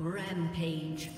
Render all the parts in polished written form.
Rampage.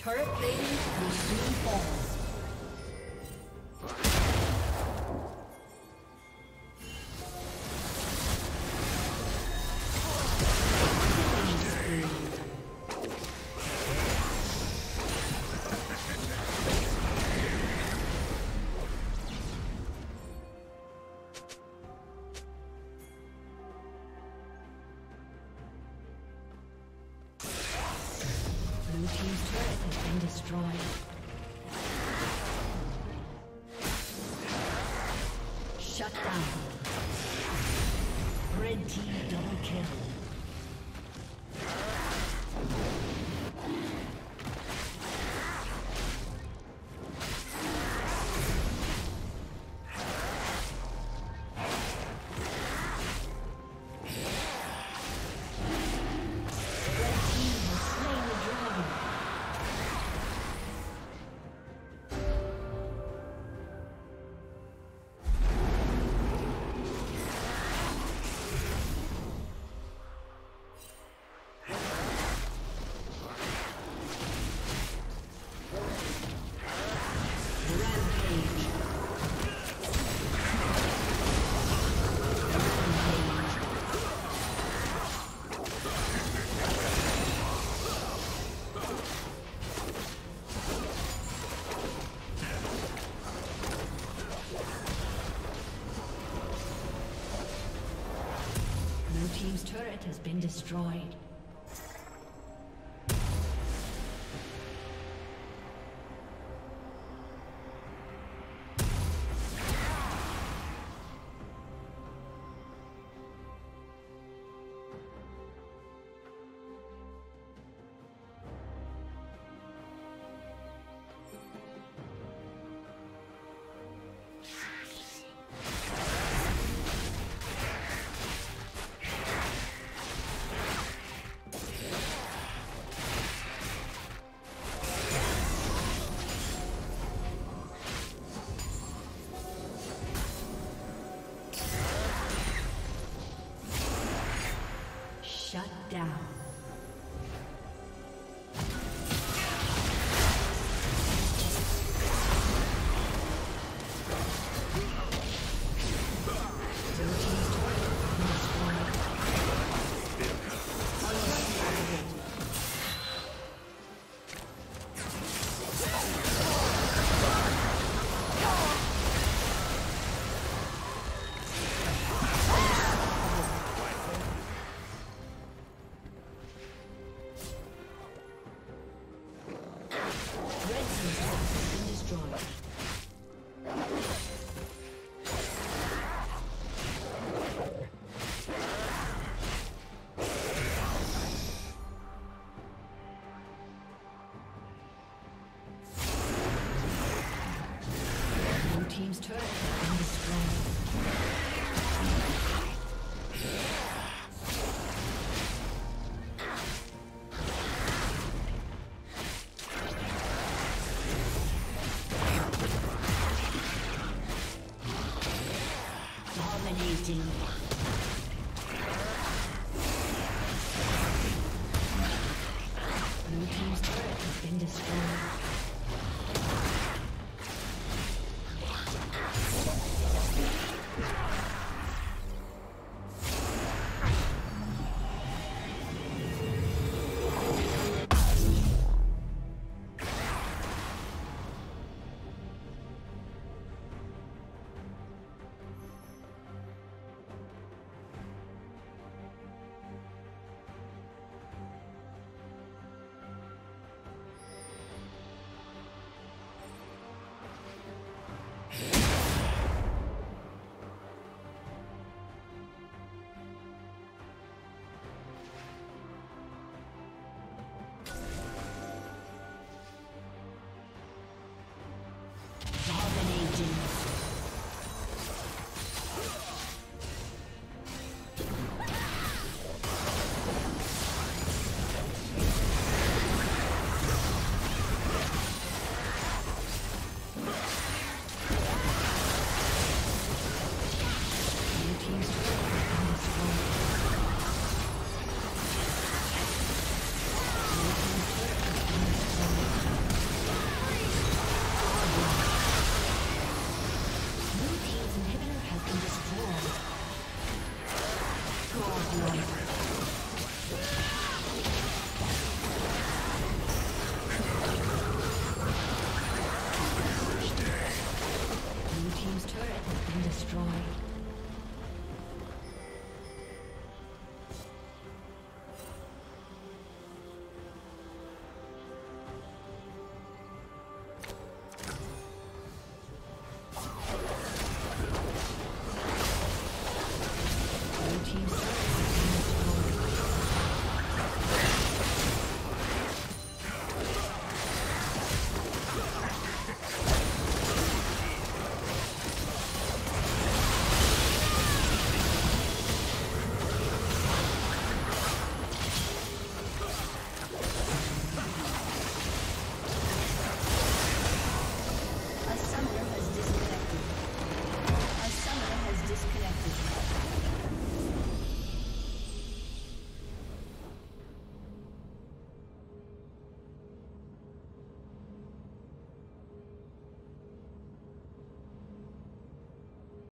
Turret plating will soon fall. Shut down. Red team double kill. Team's turret has been destroyed. Down. Team's turret has been destroyed. Dominating.